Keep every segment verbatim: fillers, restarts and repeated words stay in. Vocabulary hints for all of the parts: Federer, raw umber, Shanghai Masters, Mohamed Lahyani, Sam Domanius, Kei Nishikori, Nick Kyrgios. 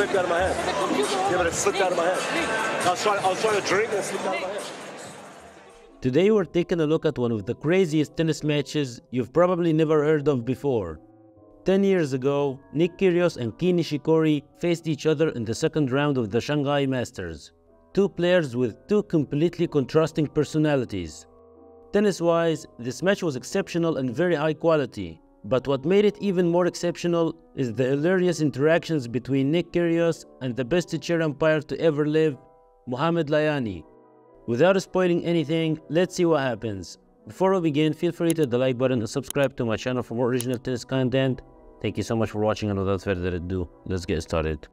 slipped out of my head. Yeah, but it slipped out of my head. I was trying, I was trying to drink and it slipped out of my head. Today we're taking a look at one of the craziest tennis matches you've probably never heard of before. Ten years ago, Nick Kyrgios and Kei Nishikori faced each other in the second round of the Shanghai Masters. Two players with two completely contrasting personalities. Tennis-wise, this match was exceptional and very high quality. But what made it even more exceptional is the hilarious interactions between Nick Kyrgios and the best chair umpire to ever live, Mohamed Lahyani. Without spoiling anything, let's see what happens. Before we begin, feel free to hit the like button and subscribe to my channel for more original tennis content. Thank you so much for watching, and without further ado, let's get started.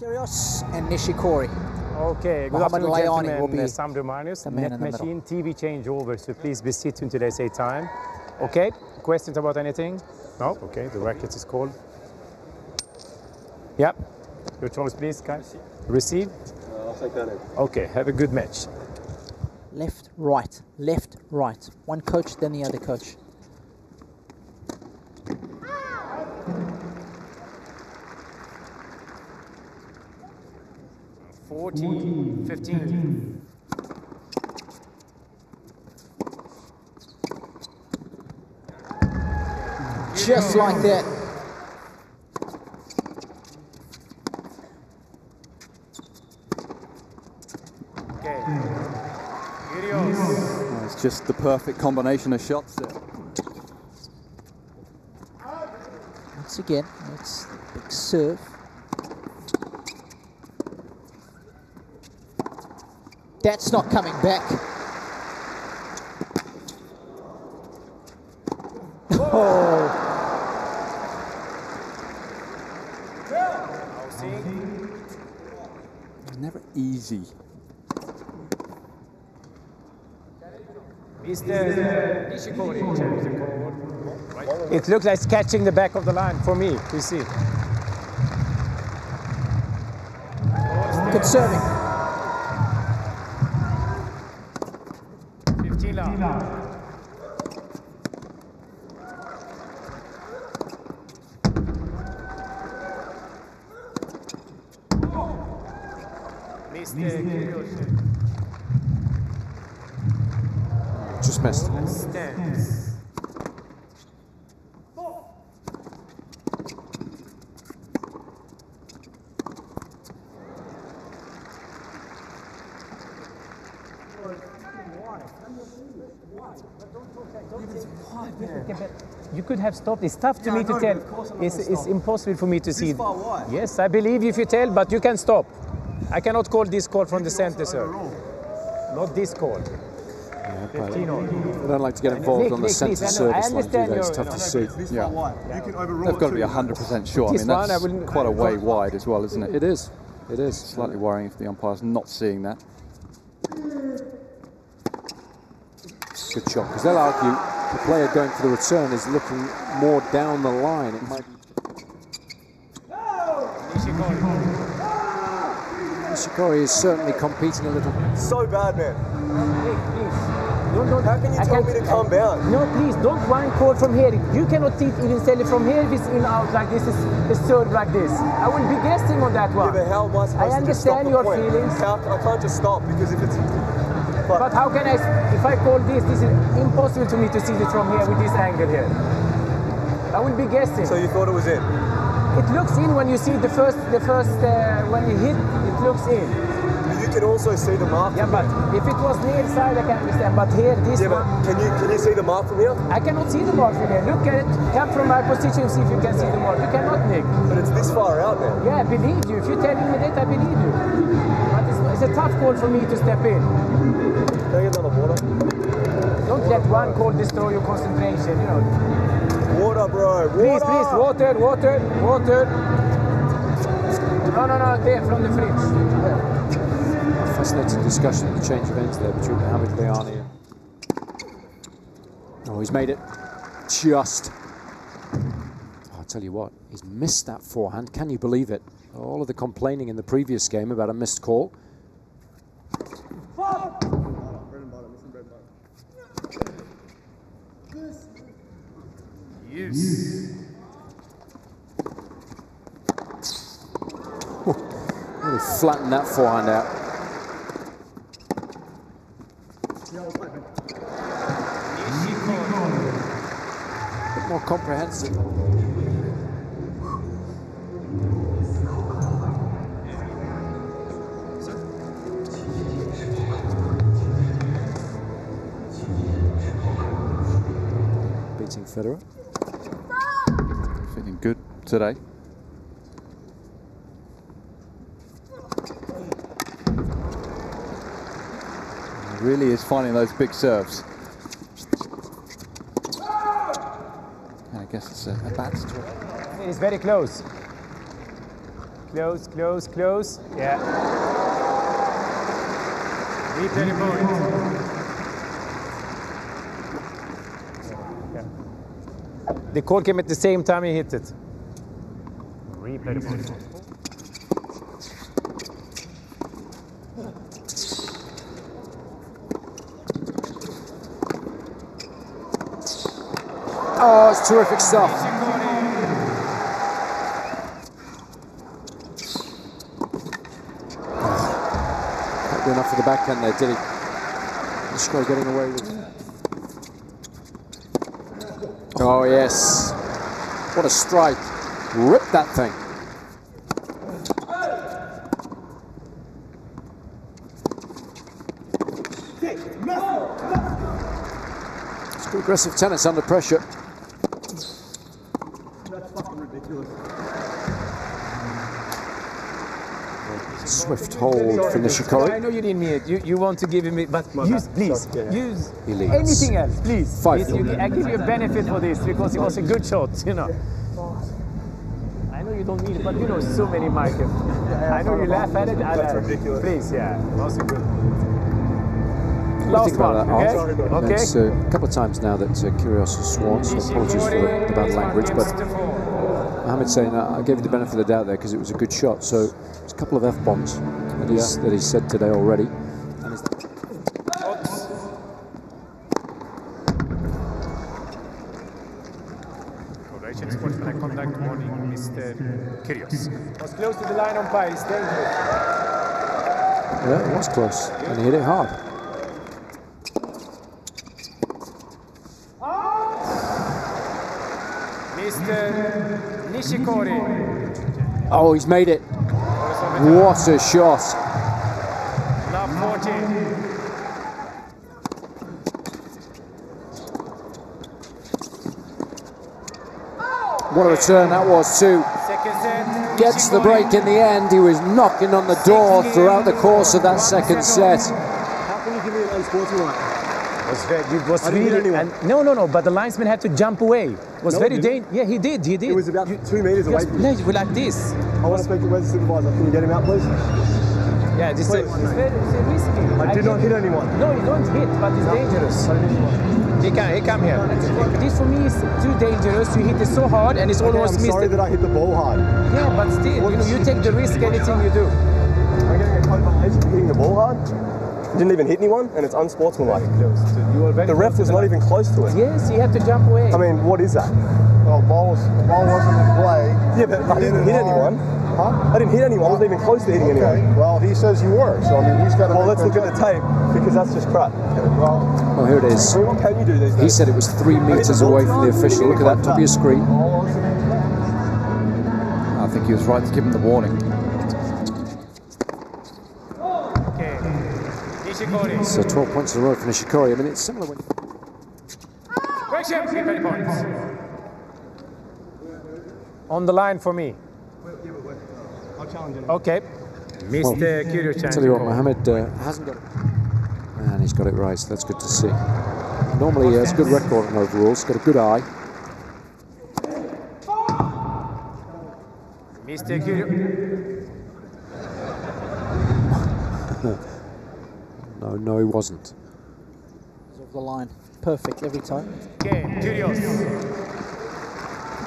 Kyrgios and Nishikori. Okay, good afternoon, gentlemen. Will be Sam Domanius, Net Machine T V changeover, so please be seated until I say time. Okay, questions about anything? No? Okay, the racket is cold. Yep, your choice, please, guys. Receive. Uh, I'll take that in. Okay, have a good match. Left, right, left, right. One coach, then the other coach. fourteen, fifteen. Just like that. Okay. Oh, it's just the perfect combination of shots there. Once again, it's a big serve. That's not coming back. Oh. Never easy. Mister Nishikori. It looks like it's catching the back of the line for me. You see. Good serving. Just missed. Stands. You could have stopped. It's tough to yeah, me to tell. It's, it's impossible for me to this see. Far yes, I believe if you tell, but you can stop. I cannot call this call from the center, sir. Not this call. Yeah, I don't like to get involved Nick, on the center service like that. It's tough no, to see. Yeah. Yeah. They've got to be one hundred percent sure. I mean, that's one, quite a way wide as well, isn't it? It is. It is. Slightly worrying if the umpire's not seeing that. Good shot, because they'll argue the player going for the return is looking more down the line. It might be. Nishikori is certainly competing a little. So bad, man. Nick, please. Don't, don't, How can you I tell me to calm down? No, please, don't one call from here. You cannot see even sell it from here if it's in out like this, it's served like this. I will be guessing on that one. Yeah, but how am I supposed I understand to your point? feelings. How, I can't just stop because if it's... But, but how can I... If I call this, this is impossible to me to see it from here with this angle here. I will be guessing. So you thought it was in? It looks in when you see the first, the first uh, when you hit, it looks in. You can also see the mark. Yeah, but if it was near side, I can understand. But here, this yeah, one. But can you can you see the mark from here? I cannot see the mark from here. Look at it. Come from my position, see if you can see the mark. You cannot, Nick. But it's this far out there. Yeah, I believe you. If you're telling me that, I believe you. But it's, it's a tough call for me to step in. Can I get another water? Don't let one call destroy your concentration. You know. Water, bro. Water. Please, please, water, water, water. No, no, no, there, from the fridge. Yeah. Fascinating discussion, the change of ends there between Mohamed Lahyani and... Oh, he's made it just... Oh, I'll tell you what, he's missed that forehand. Can you believe it? All of the complaining in the previous game about a missed call. Yes. flatten that forehand out. A bit more comprehensive. Beating Federer. Feeling good today. Really is finding those big serves. And I guess it's a, a bad stroke. It's very close. Close, close, close. Yeah. Three thirty points. Yeah. The call came at the same time he hit it. Three thirty points. Oh, it's terrific stuff. Not good enough for the backhand there, did he? Nishikori getting away with it. Oh, yes. What a strike. Rip that thing. It's good aggressive tennis under pressure. Swift hold for Nishikori. I know you didn't mean it. You, you want to give him it, but use, please, use anything else, please. Five. You, I give you a benefit for this because it was a good shot, you know. I know you don't need it, but you know so many markets. I know you laugh at it. I laugh. Ridiculous. Please, yeah. Also good. Last one, okay? Okay. That's a couple of times now that uh, Kyrgios has sworn, so apologies for the, the bad language, but... Mohamed's saying that I gave you the benefit of the doubt there because it was a good shot. So there's a couple of F-bombs that, yeah. that he's said today already. And it's Correct contact warning, Mister Kyrgios. Was close to the line on pie, he's dangerous. Yeah, it was close, yeah. And he hit it hard. Oh. Mister Nishikori. Oh, he's made it. What a shot. What a return that was too. Gets the break in the end. He was knocking on the door throughout the course of that second set. How can you give it a Was very, it was I really, didn't and, no, no, no, but the linesman had to jump away. It was no, very dangerous. Yeah, he did, he did. It was about you, two metres away from you. No, like this. I want to speak to where's the supervisor. Can you get him out, please? Yeah, this please, is it's very it's risky. I, I did not hit anyone. No, you don't hit, but it's no, dangerous. I didn't he, can, he come here. He this for me is too dangerous. You hit it so hard and it's okay, almost I'm missed. I'm sorry it. that I hit the ball hard. Yeah, but still, well, you, know, you take the risk anything you do. Am I going to get caught by hitting the ball hard? Didn't even hit anyone, and it's unsportsmanlike. The ref was not even close to it. Yes, you had to jump away. I mean, what is that? Well, ball wasn't in play. Yeah, but I didn't hit anyone. Huh? I didn't hit anyone. I wasn't even close to hitting anyone. Well, he says you were, so I mean, he's got to. Well, let's look at the tape because that's just crap. Well, here it is. What can you do these days? He said it was three meters away from the official. Look at that top of your screen. I think he was right to give him the warning. So twelve points in a row for Nishikori. I mean, it's similar when... On the line for me. I'll challenge him. Okay. Well, Mister Kyrgios. I'll tell you what, Mohamed uh, hasn't got it. And he's got it right, so that's good to see. Normally, he has a good record on overalls. He's got a good eye. Mister Kyrgios. No, no, he wasn't. He's off the line. Perfect every time. Okay, Kyrgios.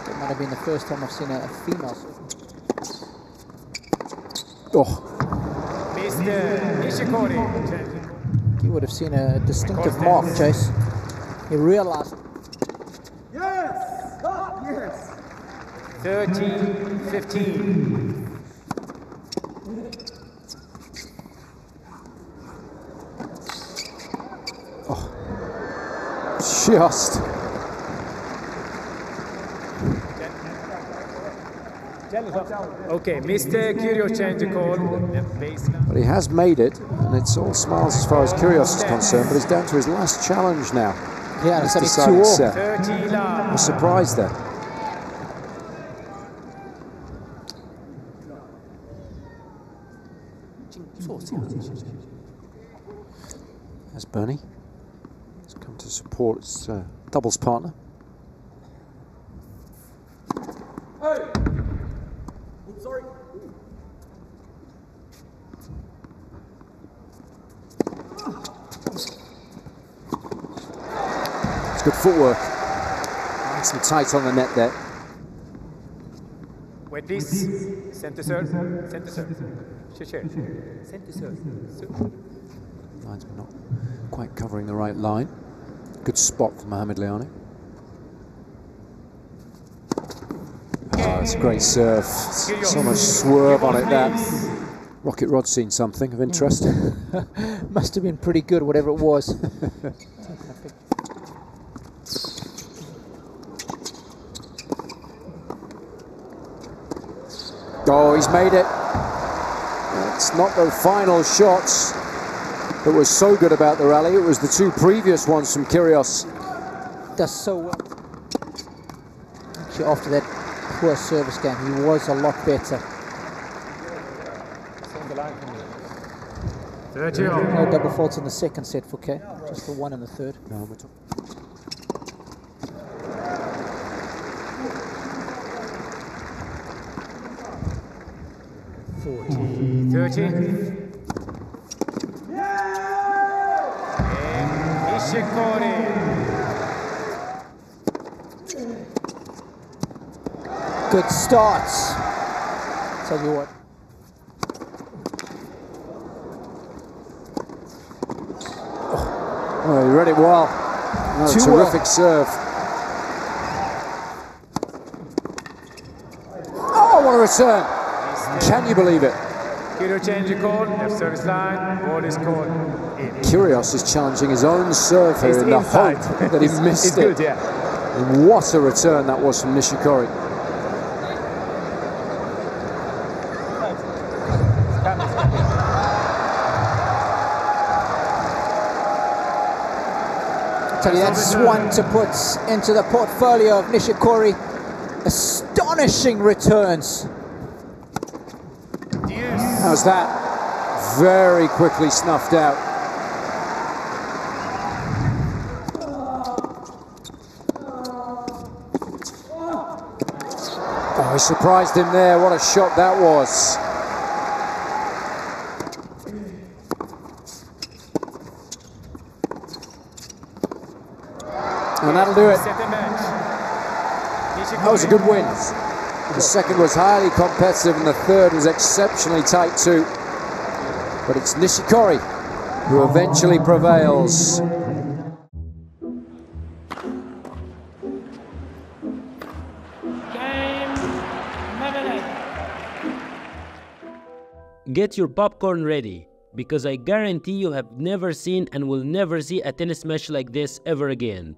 It might have been the first time I've seen a, a female. Oh. Mister Nishikori. You would have seen a distinctive mark, Chase. He realized. Yes! Stop! Yes! thirteen fifteen. just okay. Mister Kyrgios changed the call, but he has made it, and it's all smiles as far as Kyrgios is concerned. But it's down to his last challenge now. Yeah, it's decided set. A surprise there. As Bernie has come to support his uh, doubles partner. Hey. Oops, sorry. It's good footwork. Nice and tight on the net there. With this, center serve, center serve, center serve. Linesman not quite covering the right line. Good spot for Mohamed Lahyani. Oh, it's a great serve. So much swerve on it there. Rocket Rod's seen something of interest. Must have been pretty good, whatever it was. Oh, he's made it. It's not the final shots that was so good about the rally. It was the two previous ones from Kyrgios. Does so well. Actually, after that poor service game, he was a lot better. No double faults in the second set for Kei. Just the one in the third. No, we're talking. forty, thirty. Yeah! Nishikori. Good starts. Tell you what. Oh, oh you read it well. No, terrific well. Serve. Oh, what a return. Can you believe it? Kyrgios changed the call, left service line, ball is called. Kyrgios is challenging his own serve here in the hope that he missed it. Good, yeah. And what a return that was from Nishikori. Tell you, that's one to put into the portfolio of Nishikori. Astonishing returns. How's that? Very quickly snuffed out. Oh, he surprised him there. What a shot that was. And that'll do it. That was a good win. The second was highly competitive and the third was exceptionally tight too. But it's Nishikori who eventually prevails. Get your popcorn ready, because I guarantee you have never seen and will never see a tennis match like this ever again.